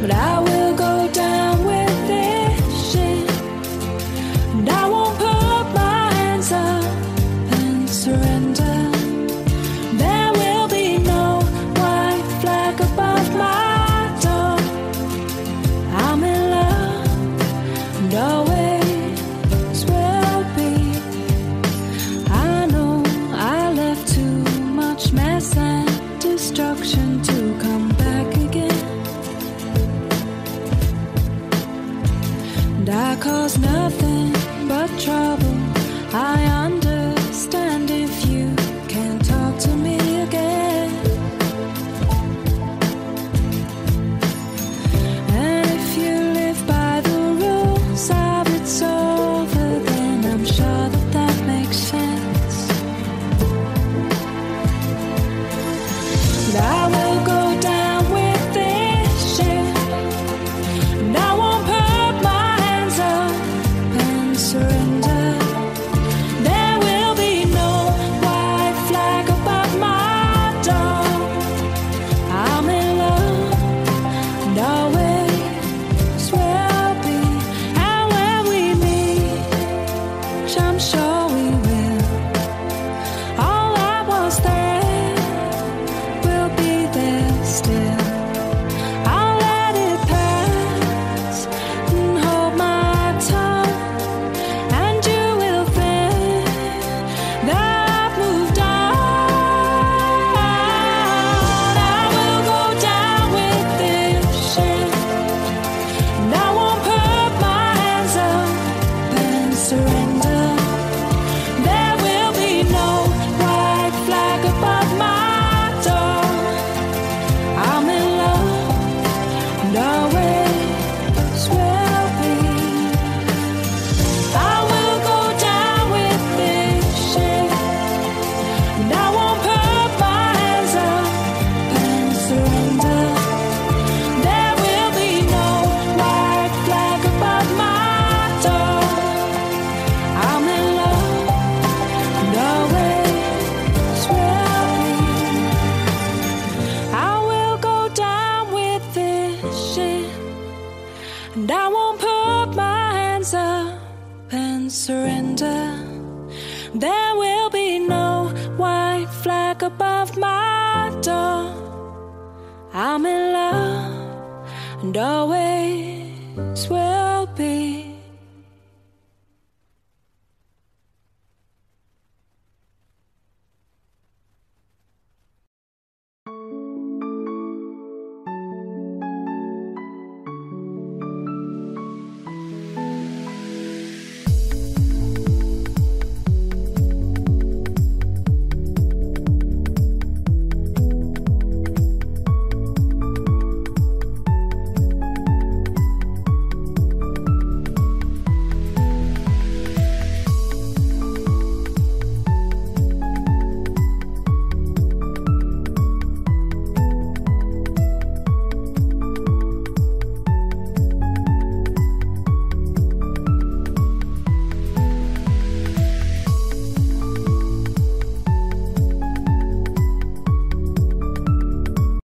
but I will go down with this ship, and I won't put my hands up and surrender. There will be no white flag above my door. I'm in love and always will be. I know I left too much mess and destruction to come back again. And I cause nothing but trouble. I understand if you can't talk to me again. And if you live by the rules of it's over, then I'm sure that that makes sense. But I will go down with this ship, and I won't put my hands up and surrender. There will be no white flag above my door. I'm in love and always will be. And when we meet, which I'm sure we will, all I was there will be there still. I'll let it pass and hold my tongue, and you will think that I've moved on. I will go down with this ship, and I won't put my hands up and surrender. There will be no white flag above my door. I'm in love and always will be. I will go down with this ship, and I won't put my hands up and surrender. There will be no white flag above my door. I'm in love and always will be. I will go down with this ship, and I won't put my hands up and surrender. There will be no white flag above my door. I'm in love and always.